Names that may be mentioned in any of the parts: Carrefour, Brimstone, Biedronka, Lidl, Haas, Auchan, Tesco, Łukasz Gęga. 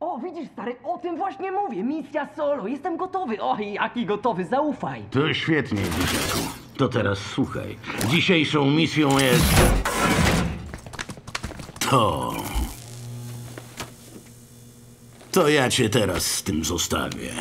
O, widzisz, stary, o tym właśnie mówię. Misja solo, jestem gotowy. O, jaki gotowy, zaufaj. To świetnie, dzieciaku. To teraz słuchaj. Dzisiejszą misją jest... to... to ja cię teraz z tym zostawię.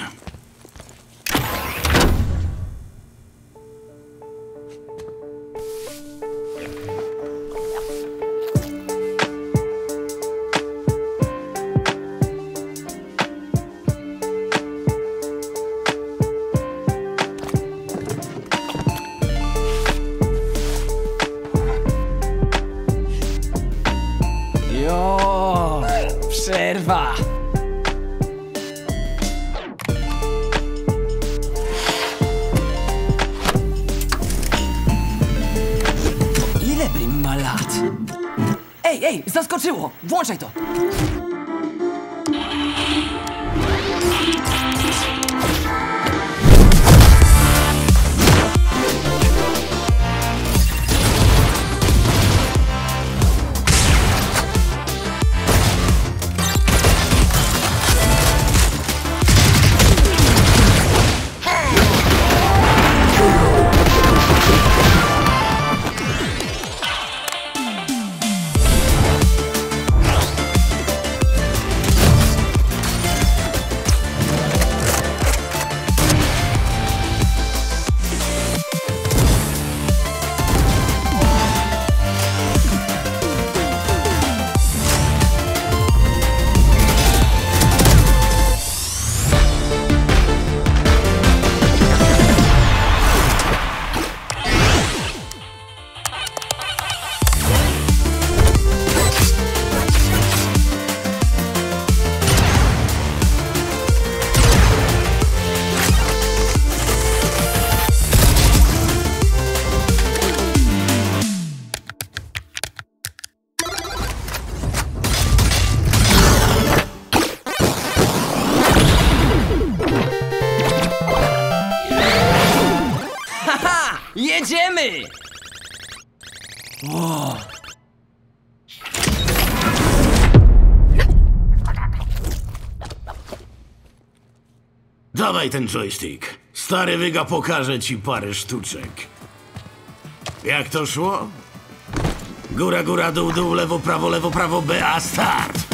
Przerwa! Ile Brim ma lat? Ej, zaskoczyło! Włączaj to! Jedziemy! Wow. Dawaj ten joystick. Stary wyga pokaże ci parę sztuczek. Jak to szło? Góra, góra, dół, dół, lewo, prawo, B, a start!